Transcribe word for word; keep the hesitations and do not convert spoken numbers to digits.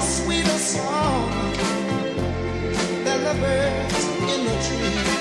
Sweeter song than the birds in the tree.